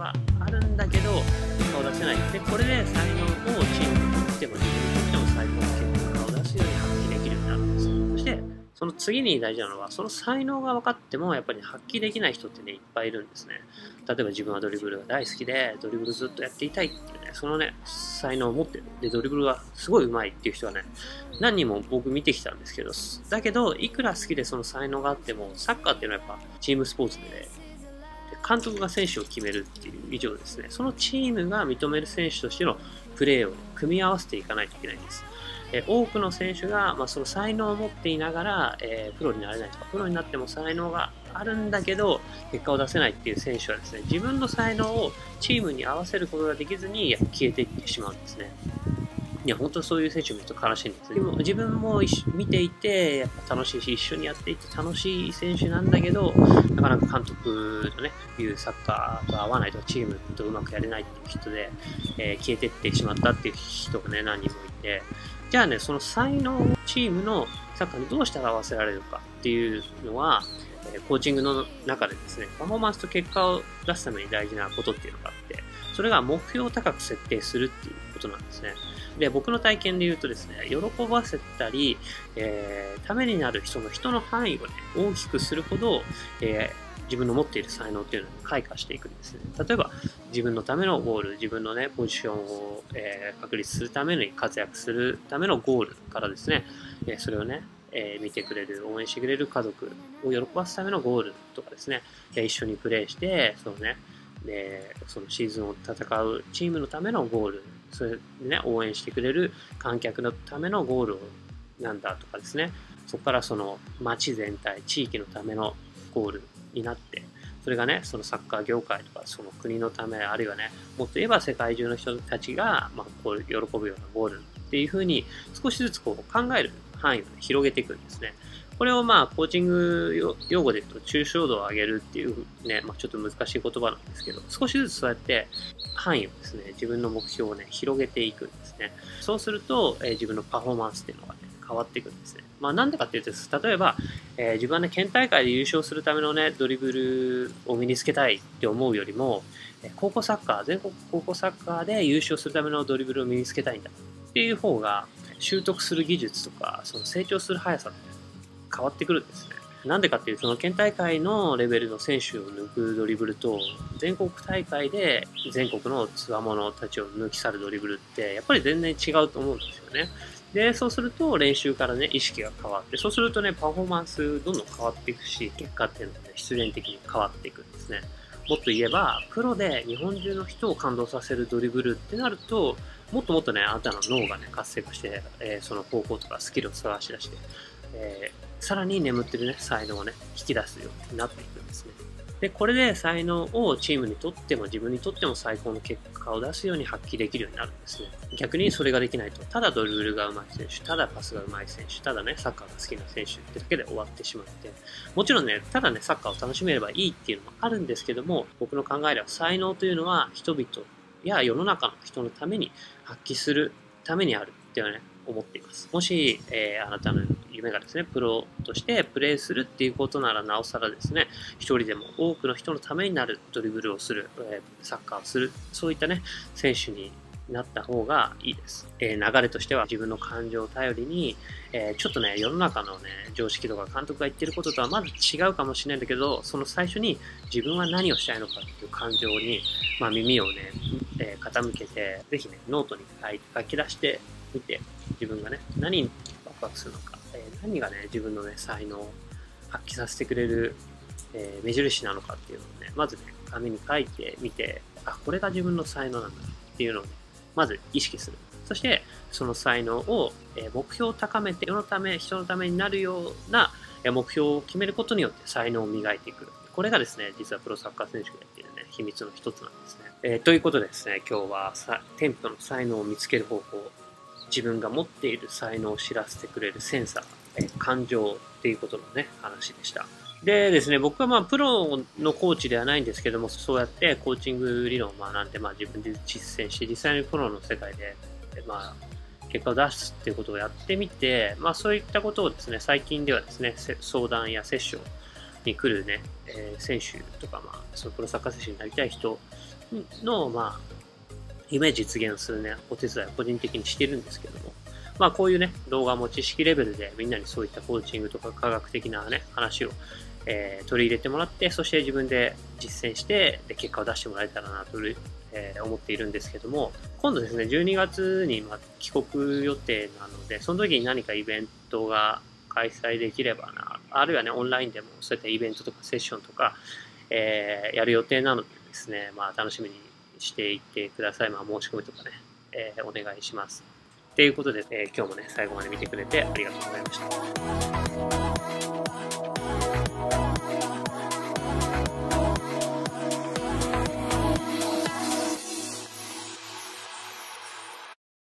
があるんだけど顔出せない。でこれで才能をチームにとっても自分にとっても最高の結果を出すように発揮できるようになるんです。そしてその次に大事なのは、その才能が分かってもやっぱり発揮できない人ってねいっぱいいるんですね。例えば自分はドリブルが大好きでドリブルずっとやっていたいっていうね、そのね才能を持ってるでドリブルがすごい上手いっていう人はね何人も僕見てきたんですけど、だけどいくら好きでその才能があってもサッカーっていうのはやっぱチームスポーツでね監督が選手を決めるっていう以上ですね、そのチームが認める選手としてのプレーを、ね、組み合わせていかないといけないんです。多くの選手が、その才能を持っていながら、プロになれないとか、プロになっても才能があるんだけど結果を出せないっていう選手はですね、自分の才能をチームに合わせることができずに消えていってしまうんですね。いや本当そういう選手を見ると悲しいんです。でも自分も見ていてやっぱ楽しいし、一緒にやっていて楽しい選手なんだけど、なかなか監督のねいうサッカーと合わないとかチームとうまくやれないっていう人で、消えていってしまったっていう人がね何人もいて、じゃあねその才能をチームのサッカーにどうしたら合わせられるかっていうのは、コーチングの中でですねパフォーマンスと結果を出すために大事なことっていうのがあって、それが目標を高く設定するっていうことなんですね。で僕の体験で言うとですね、喜ばせたり、ためになる人の範囲をね大きくするほど、自分の持っている才能っていうのを開花していくんですね。例えば自分のためのゴール、自分のねポジションを、確立するために活躍するためのゴールからですね、それをね見てくれる応援してくれる家族を喜ばすためのゴールとかですね、一緒にプレーしてそのねそのシーズンを戦うチームのためのゴール、それでね応援してくれる観客のためのゴールなんだとかですね、そこからその町全体地域のためのゴールになって、それがねそのサッカー業界とかその国のため、あるいはねもっと言えば世界中の人たちがこう喜ぶようなゴールっていう風に少しずつこう考える範囲を、ね、広げていくんですね。これをコーチング用語で言うと抽象度を上げるっていうね、ちょっと難しい言葉なんですけど、少しずつそうやって範囲をですね、自分の目標をね、広げていくんですね。そうすると、自分のパフォーマンスっていうのがね、変わっていくんですね。なんでかっていうと、例えば、自分はね、県大会で優勝するためのね、ドリブルを身につけたいって思うよりも、高校サッカー、全国高校サッカーで優勝するためのドリブルを身につけたいんだっていう方が、習得する技術とか、その成長する速さって変わってくるんですね。なんでかっていうと、その県大会のレベルの選手を抜くドリブルと、全国大会で全国の強者たちを抜き去るドリブルって、やっぱり全然違うと思うんですよね。で、そうすると練習からね、意識が変わって、そうするとね、パフォーマンスどんどん変わっていくし、結果っていうのがね、必然的に変わっていくんですね。もっと言えば、プロで日本中の人を感動させるドリブルってなると、もっともっとね、あなたの脳がね、活性化して、その方向とかスキルを探し出して、さらに眠ってるね、才能をね、引き出すようになっていくんですね。で、これで才能をチームにとっても自分にとっても最高の結果を出すように発揮できるようになるんですね。逆にそれができないと、ただドリブルが上手い選手、ただパスが上手い選手、ただね、サッカーが好きな選手ってだけで終わってしまって、もちろんね、ただね、サッカーを楽しめればいいっていうのもあるんですけども、僕の考えでは才能というのは人々や世の中の人のために発揮するためにあるっていうのはね、思っています。もし、あなたの夢がですね、プロとしてプレーするっていうことならなおさらですね、一人でも多くの人のためになるドリブルをする、サッカーをする、そういったね、選手になった方がいいです。流れとしては自分の感情を頼りに、ちょっとね、世の中のね、常識とか監督が言ってることとはまだ違うかもしれないんだけど、その最初に自分は何をしたいのかっていう感情に、耳をね、傾けて、ぜひね、ノートに書き出してみて、自分がね、何にワクワクするのか、何がね、自分のね、才能を発揮させてくれる、目印なのかっていうのをね、まずね、紙に書いてみて、あ、これが自分の才能なんだっていうのをね、まず意識する。そして、その才能を、目標を高めて、世のため、人のためになるような目標を決めることによって才能を磨いていく。これがですね、実はプロサッカー選手がやっているね、秘密の一つなんですね。ということでですね、今日は天賦の才能を見つける方法、自分が持っている才能を知らせてくれるセンサー、感情っていうことのね、話でした。でですね、僕はプロのコーチではないんですけども、そうやってコーチング理論を学んで、自分で実践して、実際にプロの世界で、結果を出すっていうことをやってみて、そういったことをですね、最近ではですね、相談やセッションに来るね、選手とか、まあ、そのプロサッカー選手になりたい人の、まあ、夢を実現するね、お手伝いを個人的にしてるんですけども、まあ、こういうね、動画も知識レベルでみんなにそういったコーチングとか科学的なね、話を、取り入れてもらって、そして自分で実践して、で結果を出してもらえたらなと思っているんですけども、今度ですね、12月に帰国予定なので、その時に何かイベントが開催できればな、あるいはね、オンラインでもそういったイベントとかセッションとか、やる予定なのでですね、まあ、楽しみにしていってください。まあ、申し込みとかね、お願いします。ということで、今日もね、最後まで見てくれてありがとうございました。